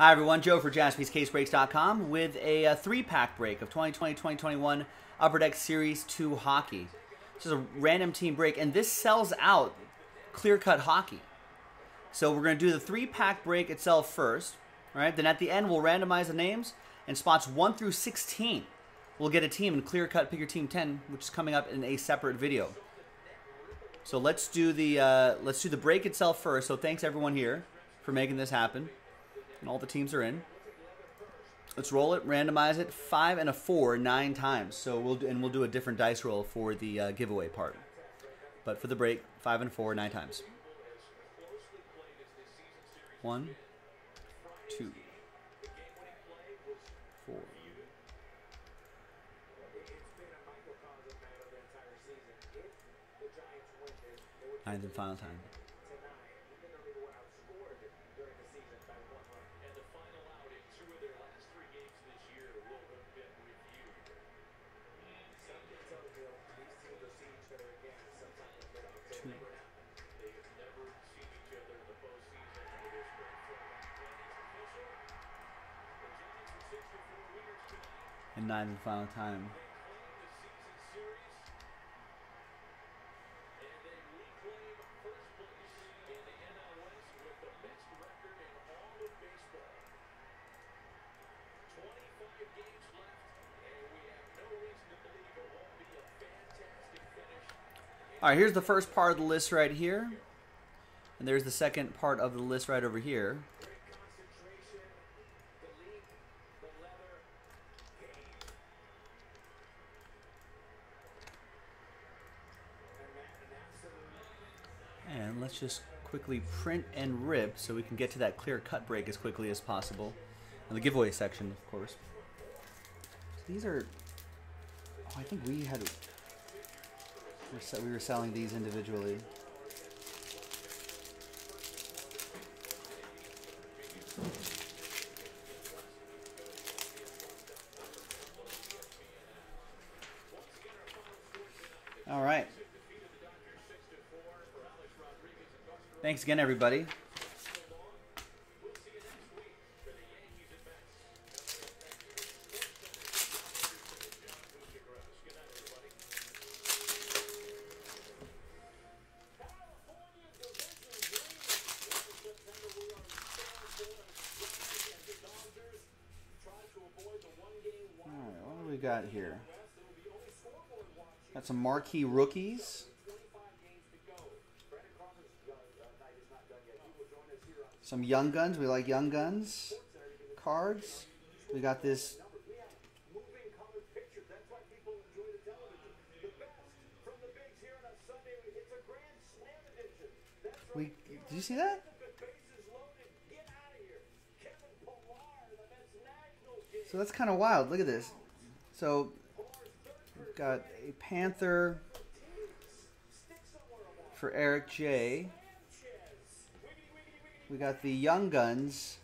Hi everyone, Joe for JaspysCaseBreaks.com with a three-pack break of 2020-2021 Upper Deck Series 2 hockey. This is a random team break, and this sells out clear-cut hockey. So we're going to do the three-pack break itself first, right? Then at the end, we'll randomize the names, and spots 1 through 16 we'll get a team and clear-cut pick your team 10, which is coming up in a separate video. So let's do the break itself first. So thanks everyone here for making this happen. And all the teams are in. Let's roll it, randomize it, 5 and a 4, 9 times. So we'll do a different dice roll for the giveaway part. But for the break, 5 and 4, 9 times. 1, 2, 4. Ninth and final time. And 9 in the final time. All right, here's the first part of the list right here. And there's the second part of the list right over here. And let's just quickly print and rip so we can get to that clear-cut break as quickly as possible. And the giveaway section, of course. So these are... Oh, I think we had... We were selling these individually. All right. Thanks again, everybody. Got here. Got some marquee rookies. Some Young Guns. We like Young Guns cards. We got this did you see that? So that's kind of wild. Look at this. So, we've got a Panther for Eric J. We got the Young Guns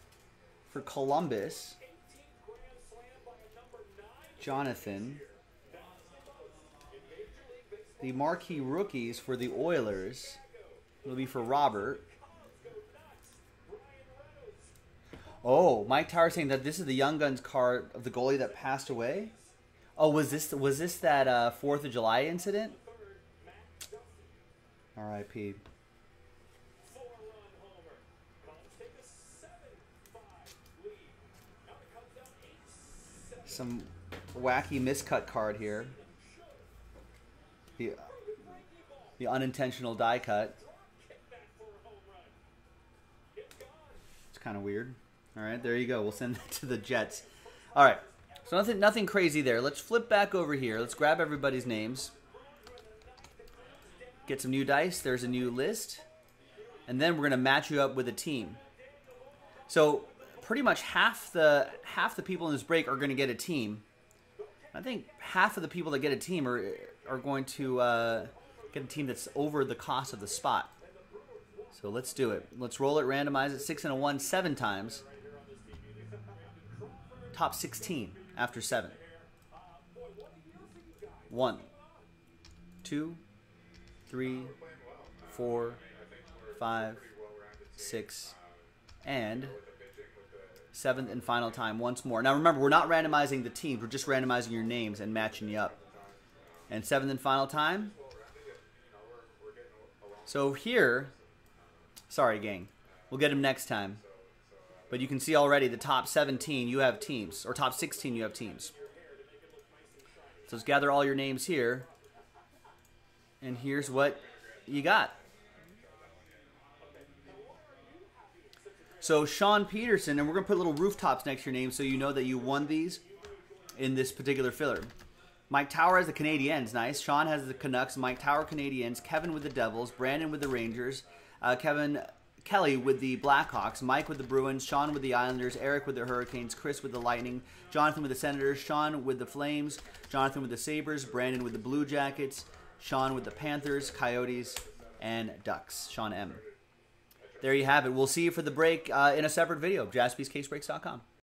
for Columbus, Jonathan. The Marquee Rookies for the Oilers will be for Robert. Oh, Mike Tower saying that this is the Young Guns card of the goalie that passed away. Oh, was this that 4th of July incident? R.I.P. Some wacky miscut card here. The unintentional die cut. It's kind of weird. All right, there you go. We'll send that to the Jets. All right. So nothing crazy there. Let's flip back over here. Let's grab everybody's names. Get some new dice. There's a new list. And then we're going to match you up with a team. So pretty much half the people in this break are going to get a team. I think half of the people that get a team are going to get a team that's over the cost of the spot. So let's do it. Let's roll it, randomize it, 6 and a 1, 7 times. Top 16 after 7. 1, 2, 3, 4, 5, 6, and seventh and final time once more. Now remember, we're not randomizing the teams. We're just randomizing your names and matching you up. And seventh and final time. So here, sorry gang, we'll get them next time. But you can see already the top 17 you have teams, or top 16 you have teams. So let's gather all your names here. And here's what you got. So Sean Peterson, and we're going to put little rooftops next to your name so you know that you won these in this particular filler. Mike Tower has the Canadiens, nice. Sean has the Canucks, Mike Tower Canadiens, Kevin with the Devils, Brandon with the Rangers, Kevin Kelly with the Blackhawks, Mike with the Bruins, Sean with the Islanders, Eric with the Hurricanes, Chris with the Lightning, Jonathan with the Senators, Sean with the Flames, Jonathan with the Sabres, Brandon with the Blue Jackets, Sean with the Panthers, Coyotes, and Ducks. Sean M. There you have it. We'll see you for the break in a separate video. JaspysCaseBreaks.com.